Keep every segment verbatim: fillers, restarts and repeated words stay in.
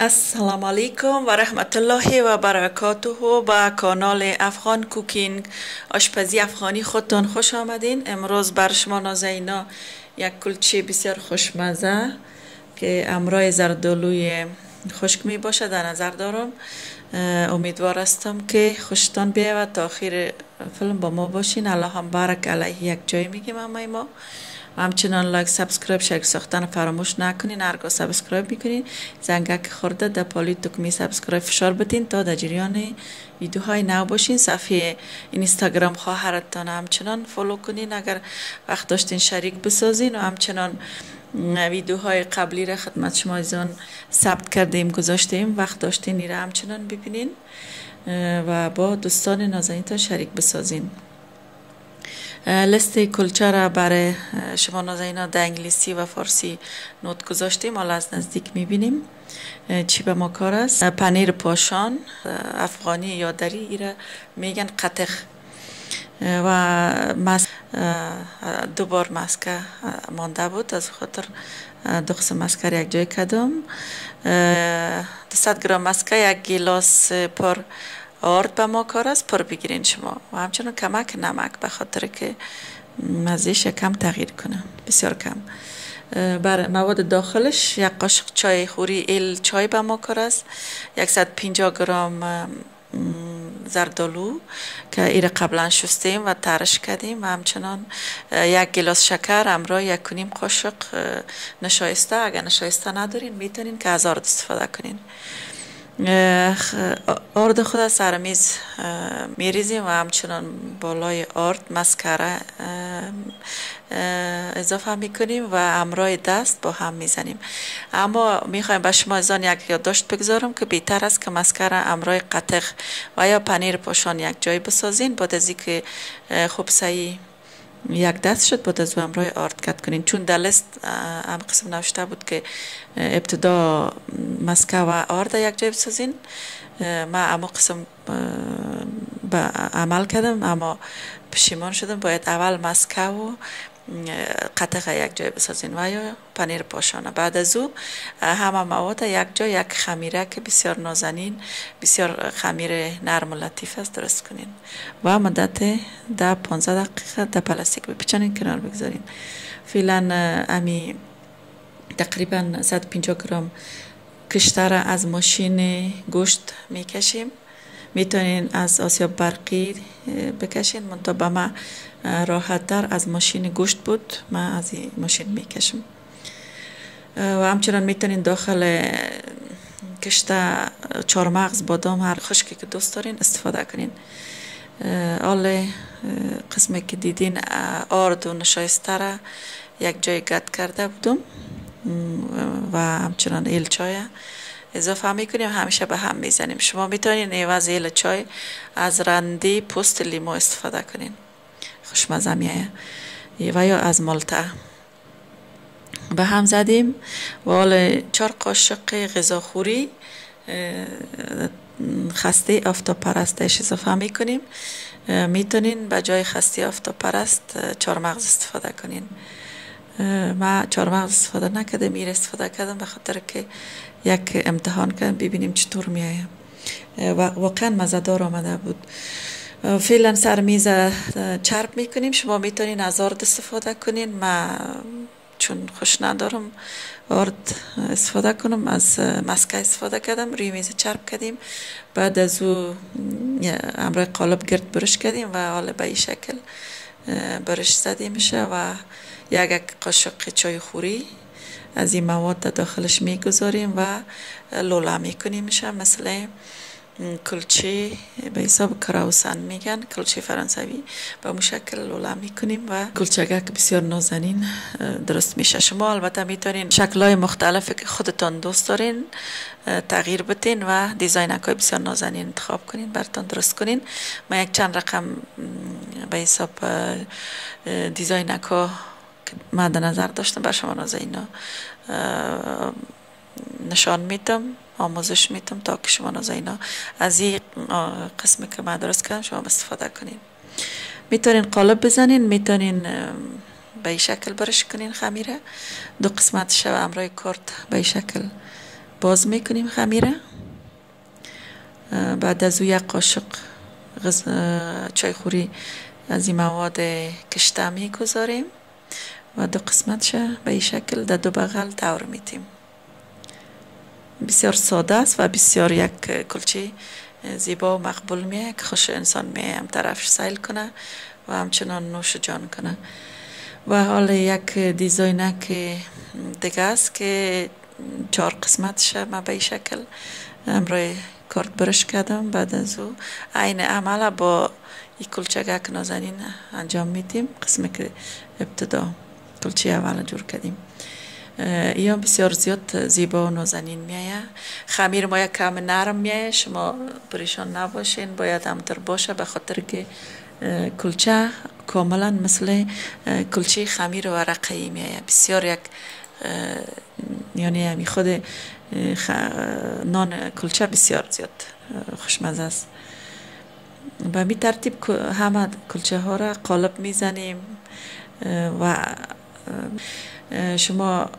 السلام علیکم و رحمت الله و برکاته. به کانال افغان کوکینگ آشپزی افغانی خودتان خوش آمدین. امروز بر شما نازنینا یک کلچه بسیار خوشمزه که امرای زردالوی خشک می باشه در نظر دارم. امیدوار هستم که خوشتان بیاید و تا آخر فیلم با ما باشین. الله هم بارک علیه یک جای میگیم همه ما. همچنان لایک، سابسکرایب، شریک ساختن فراموش نکنین. هرگاه سابسکرایب میکنین زنگک خورده در پالی دکمه سابسکرایب فشار بدین تا در جریان ویدیوهای نو باشین. صفحه اینستاگرام خواهرتان همچنان فالو کنین اگر وقت داشتین شریک بسازین. و همچنان ویدیوهای قبلی را خدمت شما ایزان ثبت کردیم گذاشتیم، وقت داشتین این را همچنان ببینین و با دوستان نازنینتان شریک بسازین. لیست کلچه را برای شما نازنینا در انگلیسی و فارسی نوت گذاشتیم، حالا از نزدیک میبینیم چی به ما کار است. پنیر پاشان افغانی یا دری ایره میگن قطق و مس... دو بار مسکه مانده بود، از خاطر دو قسم مسکه را یک جای کردم. دویست گرم مسکه یک گیلاس پر آرد به ما کار است، پر بگیرین شما. و همچنان کمک نمک به خاطر که مزیش کم تغییر کنه، بسیار کم. بر مواد داخلش یک قاشق چای خوری ال چای به ما کار است، صد و پنجاه گرم زردالو که ایره قبلا شستیم و ترش کردیم، و همچنان یک گلاس شکر همراه یک کنیم قاشق نشایسته. اگر نشایسته ندارین میتونین که از آرد استفاده کنین. آرد خود سر میز میریزیم و همچنان بالای آرد مسکره اضافه میکنیم و همراه دست با هم میزنیم. اما میخوایم به شما ازان یک یادداشت بگذارم که بهتر است که مسکره همراه قطق و یا پنیر پاشان یک جای بسازین. بعد از اینکه خوب صحیح یک دست شد بود از همراه آرد کت کنین، چون در لیست هم قسم نوشته بود که ابتدا مسکه و آرد یک جای بسازین. من اما قسم به عمل کردم اما پشیمان شدم. باید اول مسکه و قطعه یک جای بسازین و یا پنیر پاشانه. بعد از او همه مواد یک جای یک خمیره که بسیار نازنین، بسیار خمیر نرم و لطیف است، درست کنین و مدت ده پانزده دقیقه در پلاستیک بپیچانین، کنار بگذارین. فعلا امی تقریبا صد و پنجاه گرم کشته را از ماشین گوشت میکشیم. میتونین از آسیاب برقی بکشین، منطقه به من راحت در از ماشین گوشت بود، من از این ماشین میکشم. و همچنان میتونین داخل کشته چارمغز، بادام، هر خشکی که دوست دارین استفاده کنین. آله قسمی که دیدین آرد و نشایسته را یک جای گرد کرده بودم و همچنان ایل چای اضافه میکنیم، همیشه به هم میزنیم. شما میتونین عوض ایل چای از رندی پوست لیمو استفاده کنین، خوشمزه میایه، و یا از مالته. به هم زدیم و حالا چهار قاشق غذاخوری خسته آفتاب پرستش اضافه میکنیم. میتونین به جای خسته آفتاب پرست چارمغز استفاده کنین. ما چارمغز استفاده نکردم، ایره استفاده کردم به خاطر که یک امتحان کردم ببینیم چطور میایه و واقعا مزه‌دار آمده بود. فعلا سر میز چرب میکنیم. شما میتونین از آرد استفاده کنین، من چون خوش ندارم آرد استفاده کنم از مسکه استفاده کردم. روی میز چرب کردیم، بعد از او همراه قالب گرد برش کردیم و حالا به این شکل برش زدی میشه. و یک قاشق چای خوری از این مواد داخلش میگذاریم و لوله میکنیم، میشه مثلا کلچه به حساب کراوسان میگن، کلچه فرانسوی به مشکل لوله میکنیم و کلچگه که بسیار نازنین درست میشه. شما البته میتونین شکلهای مختلف که خودتان دوست دارین تغییر بدین و دیزاینکای بسیار نازنین انتخاب کنین براتون درست کنین. من یک چند رقم به حساب دیزاینکا که مد نظر داشتم بر شما نازنینا نشان میدم، آموزش میتم تا که شما نازنینا از این قسمی که من درست کردم شما استفاده کنین. میتونین قالب بزنین، میتونین به این شکل برش کنین خمیره، دو قسمت شو همراه کارت به این شکل باز میکنیم خمیره. بعد از او یک قاشق چایخوری از این مواد کشته میگذاریم و دو قسمتش به این شکل در دو بغل دور میتیم. بسیار ساده است و بسیار یک کلچه زیبا و مقبول میه که خوش انسان میه هم طرفش سیل کنه و همچنان نوش جان کنه. و حالا یک دیزاینک دیگه است که چهار قسمتش ما به این شکل امروی کارت برش کردم. بعد از او عین عمله با یک کلچگک نازنین انجام میدیم. قسمه که ابتدا کلچه اول جور کردیم یا بسیار زیاد زیبا و نازنین میایه. خمیر ما یک کم نرم میایه، شما پریشان نباشین، باید همتر باشه به خاطر که کلچه کاملا مثل کلچه خمیر و ورقه‌ای میایه. بسیار یک یعنی همی خود خ... نان کلچه بسیار زیاد خوشمزه است. به این ترتیب همه کلچه ها را قالب میزنیم و شما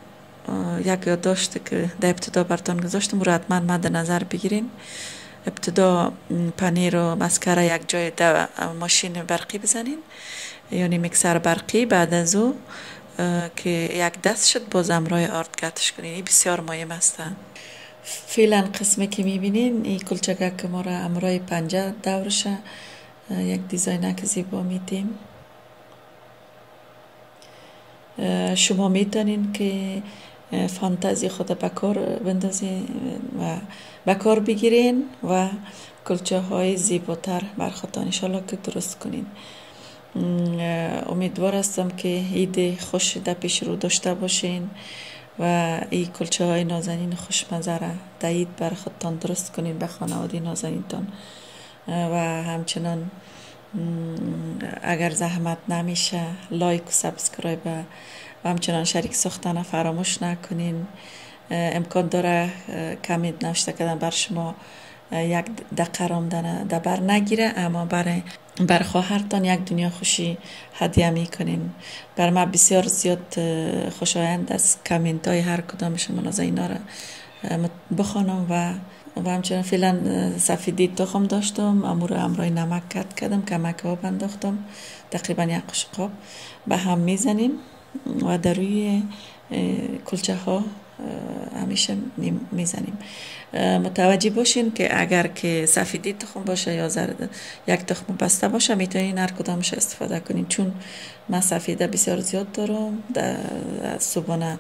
یک یادداشت که در ابتدا براتون گذاشتم رو حتما مد نظر بگیرین. ابتدا پنیر و مسکره یک جای در ماشین برقی بزنین یعنی میکسر برقی. بعد از او که یک دست شد باز امرای آرد گتش کنین. این بسیار مهم است. فعلا قسمه که میبینین این کلچگک که ما را امرای پنجه دورشه یک دیزاینک زیبا میدیم. شما میتونین که فانتزی خود به کار بندازین و به کار بگیرین و کلچه های زیباتر برخودتان ان شاءالله که درست کنین. امیدوار هستم که ایده خوش در پیش رو داشته باشین و این کلچه های نازنین خوشمزه را در عید برخودتان درست کنین به خانواده نازنینتان. و همچنان اگر زحمت نمیشه لایک و سابسکرایب و همچنان شریک ساختن فراموش نکنین. امکان داره کمی نوشته کردن بر شما یک دقیقه راندن دبر نگیره، اما برای بر خواهرتان یک دنیا خوشی هدیه میکنین. بر من بسیار زیاد خوشایند است کامنت های هر کدام شما نازنینا را بخوانم. و و همچنان فعلا سفیدی تخم داشتم امو رو امرای نمک کت کردم، کمک آب انداختم تقریبا یک قاشق به هم میزنیم و در روی کلچه ها همیشه میزنیم. متوجه باشین که اگر که سفیدی تخم باشه یا زرد یک تخم بسته باشه میتونین هر کدامش استفاده کنین. چون من سفیده بسیار زیاد دارم در صبحانه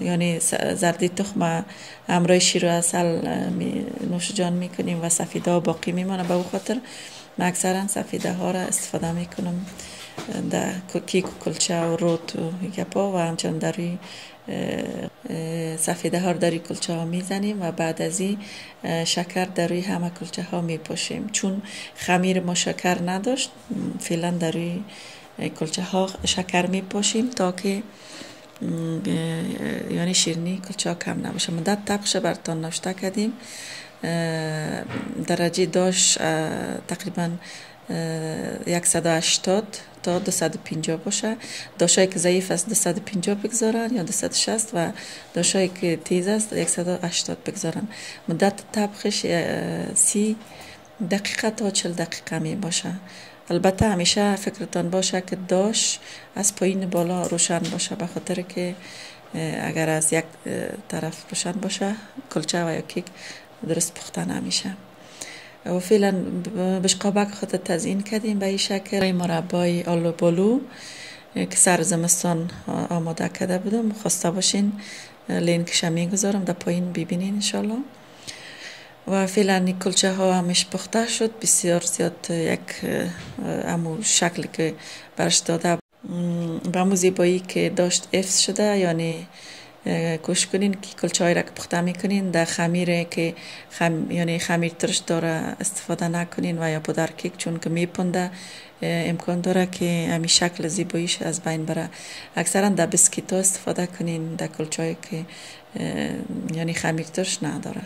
یعنی زردی تخم همراه شیر و عسل نوش جان میکنیم و سفیده ها باقی میمانه. به او خاطر من اکثرا سفیده ها را استفاده میکنم در کیک و کلچه و روت و گپا و همچنان در روی سفیده ها در روی کلچه ها میزنیم و بعد از این شکر در روی همه کلچه ها میپاشیم. چون خمیر ما شکر نداشت فعلا در روی کلچه ها شکر میپاشیم تا که یعنی شیرینی کلچه کم نباشه. مدت طبخش براتون نوشته کردیم درجه داشت تقریبا صد و هشتاد تا دویست و پنجاه باشه. داشایی که ضعیف است دویست و پنجاه بگذارن یا دویست و شصت و داشایی که تیز است صد و هشتاد بگذارن. مدت طبخش سی دقیقه تا چهل دقیقه می باشه. البته همیشه فکرتان باشه که داش از پایین بالا روشن باشه به خاطر که اگر از یک طرف روشن باشه کلچه و یا کیک درست پخته نمیشه. و فعلا بشقابک خود تزیین کردیم به این شکل. مربای آلو بالو که سر زمستان آماده کرده بودم خواسته باشین لینکش میگذارم در پایین ببینین انشالله. و فعلا کلچه ها همش پخته شد بسیار زیاد یک امو شکلی که برش داده به امو زیبایی که داشت افس شده. یعنی کوشش کنین که کلچه های را که پخته میکنین در خمیره که خم... یعنی خمیر ترش داره استفاده نکنین و یا پودر کیک چون که میپنده امکان داره که همین شکل زیباییش از بین بره. اکثرا در بسکیت ها استفاده کنین در کلچه هایی که یعنی خمیر ترش نداره.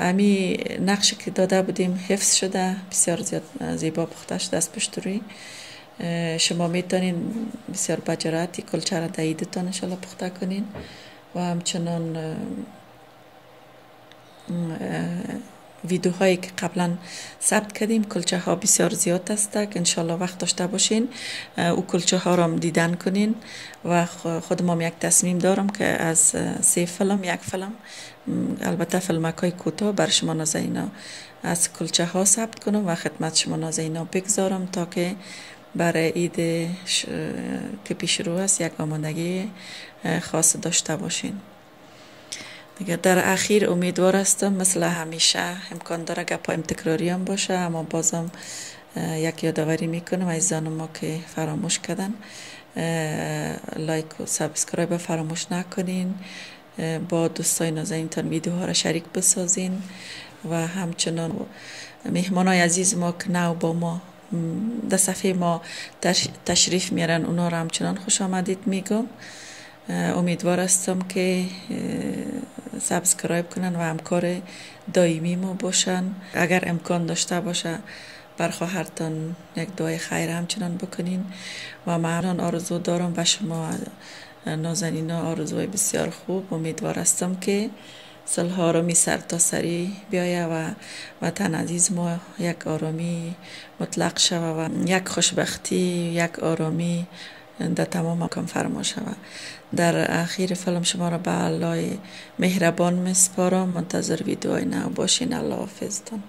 امی نقشی که داده بودیم حفظ شده بسیار زیاد زیبا پخته شده از پشت روی. شما میتونین بسیار با جرأت کلچه را در عیدتان انشالله پخته کنین و همچنان ویدیوهایی که قبلا ثبت کردیم کلچه ها بسیار زیاد است که انشالله وقت داشته باشین او کلچه ها را دیدن کنین و خودم یک تصمیم دارم که از سه فیلم یک فیلم البته فیلمک های کوتاه بر شما ناز اینا از کلچه ها ثبت کنم و خدمت شما ناز اینا بگذارم تا که برای عید ش... که پیش رو است یک آمادگی خاص داشته باشین. دیگه در اخیر امیدوار هستم مثل همیشه امکان داره گپایم تکراری هم باشه، اما بازم یک یادآوری میکنم عزیزان ما که فراموش کردن لایک و سابسکرایب فراموش نکنین، با دوستای نازنینتان ویدیوها را شریک بسازین و همچنان مهمانای عزیز ما که نو با ما در صفحه ما تشریف میارن اونا را همچنان خوش آمدید میگم. امیدوار هستم که سابسکرایب کنن و همکار دائمی ما باشن. اگر امکان داشته باشه بر خواهرتان یک دعای خیر همچنان بکنین و من آرزو دارم و شما نازنینا آرزوهای بسیار خوب. امیدوار هستم که صلح آرامی سر تا سری بیایه و وطن عزیز ما یک آرامی مطلق شوه و یک خوشبختی یک آرامی در تمام مکان فرما شود. در اخیر فیلم شما را به الله مهربان میسپارم، منتظر ویدیوهای نو باشین. الله حافظتان.